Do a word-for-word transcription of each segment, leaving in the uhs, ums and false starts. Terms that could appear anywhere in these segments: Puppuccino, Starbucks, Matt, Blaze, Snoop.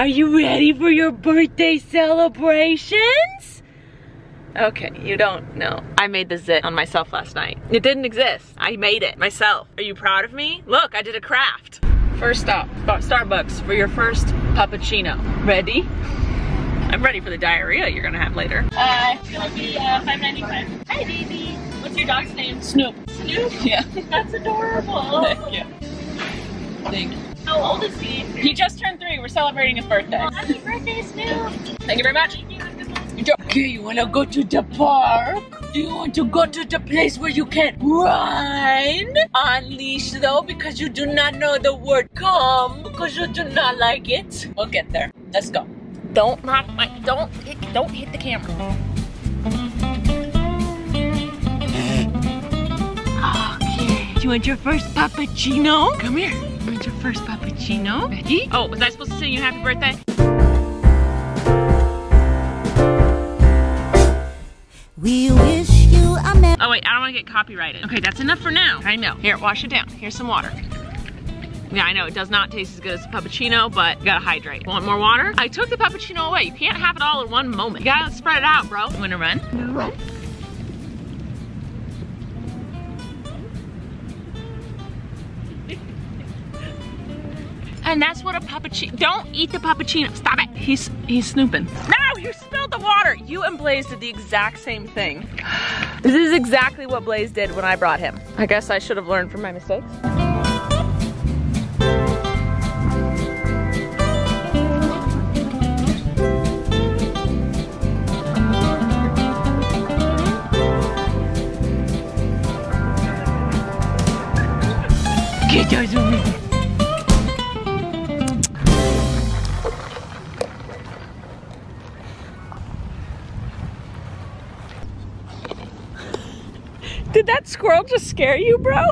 Are you ready for your birthday celebrations? Okay, you don't know. I made the zit on myself last night. It didn't exist. I made it myself. Are you proud of me? Look, I did a craft. First stop, Starbucks for your first puppuccino. Ready? I'm ready for the diarrhea you're gonna have later. Uh, it's gonna be uh, five ninety-five. Hi, baby. What's your dog's name? Snoop. Snoop? Yeah. That's adorable. Thank you. Thank you. How old is he? He just turned three. We're celebrating his birthday. Oh, happy birthday, Snoop. Thank you very much. Thank you. Okay, you wanna go to the park? Do you want to go to the place where you can run on leash though? Because you do not know the word come, because you do not like it. We'll get there. Let's go. Don't knock my, don't hit, don't hit the camera. Okay. Do you want your first puppuccino? Come here. You want your first puppuccino? Ready? Oh, was I supposed to sing you happy birthday? We wish you a merry. Oh wait, I don't want to get copyrighted. Okay, that's enough for now. I know. Here, wash it down. Here's some water. Yeah, I know it does not taste as good as the puppuccino, but you gotta hydrate. Want more water? I took the puppuccino away. You can't have it all in one moment. You gotta spread it out, bro. You wanna run? Run. And that's what a puppuccino. Don't eat the puppuccino. Stop it. He's he's snooping. No, you spilled the water. You and Blaze did the exact same thing. This is exactly what Blaze did when I brought him. I guess I should have learned from my mistakes. Get those over here. Did that squirrel just scare you, bro?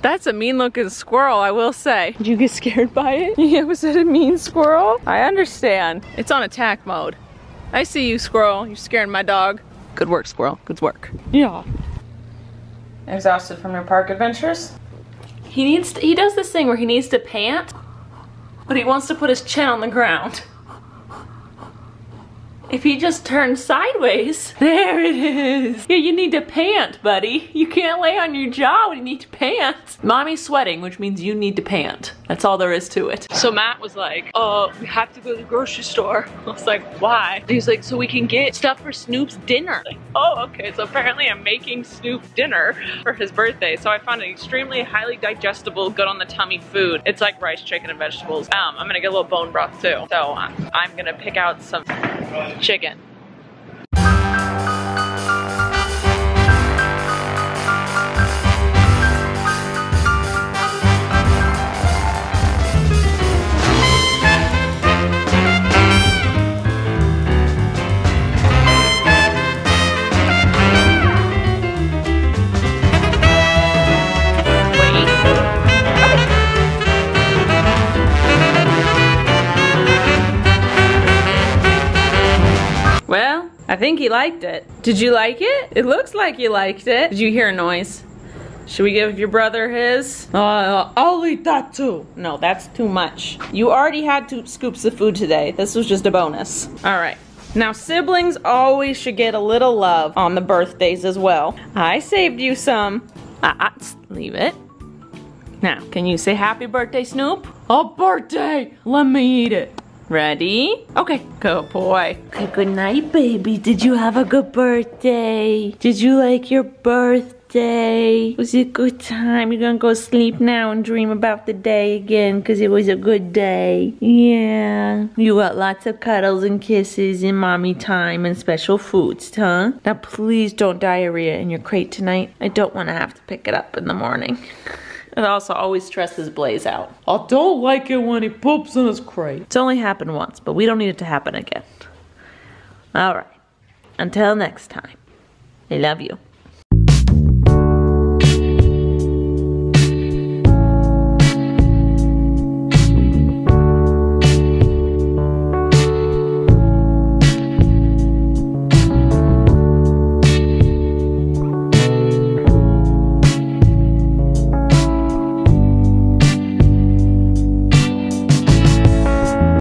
That's a mean-looking squirrel, I will say. Did you get scared by it? Yeah, was that a mean squirrel? I understand. It's on attack mode. I see you, squirrel. You're scaring my dog. Good work, squirrel. Good work. Yeah. Exhausted from your park adventures? He needs to, he does this thing where he needs to pant, but he wants to put his chin on the ground. If he just turns sideways, there it is. Yeah, you need to pant, buddy. You can't lay on your jaw when you need to pant. Mommy's sweating, which means you need to pant. That's all there is to it. So Matt was like, oh, we have to go to the grocery store. I was like, why? He was like, so we can get stuff for Snoop's dinner. Like, oh, okay, so apparently I'm making Snoop dinner for his birthday. So I found an extremely highly digestible, good on the tummy food. It's like rice, chicken, and vegetables. Um, I'm gonna get a little bone broth too. So I'm, I'm gonna pick out some chicken. Well, I think he liked it. Did you like it? It looks like you liked it. Did you hear a noise? Should we give your brother his? Uh, I'll eat that too. No, that's too much. You already had two scoops of food today. This was just a bonus. All right. Now, siblings always should get a little love on the birthdays as well. I saved you some. Uh, leave it. Now, can you say happy birthday, Snoop? A birthday! Let me eat it. Ready? Okay, good boy. Okay, good night, baby. Did you have a good birthday? Did you like your birthday? Was it a good time? You're gonna go sleep now and dream about the day again because it was a good day. Yeah. You got lots of cuddles and kisses and mommy time and special foods, huh? Now please don't diarrhea in your crate tonight. I don't want to have to pick it up in the morning. It also always stresses Blaze out. I don't like it when he poops in his crate. It's only happened once, but we don't need it to happen again. All right. Until next time. I love you.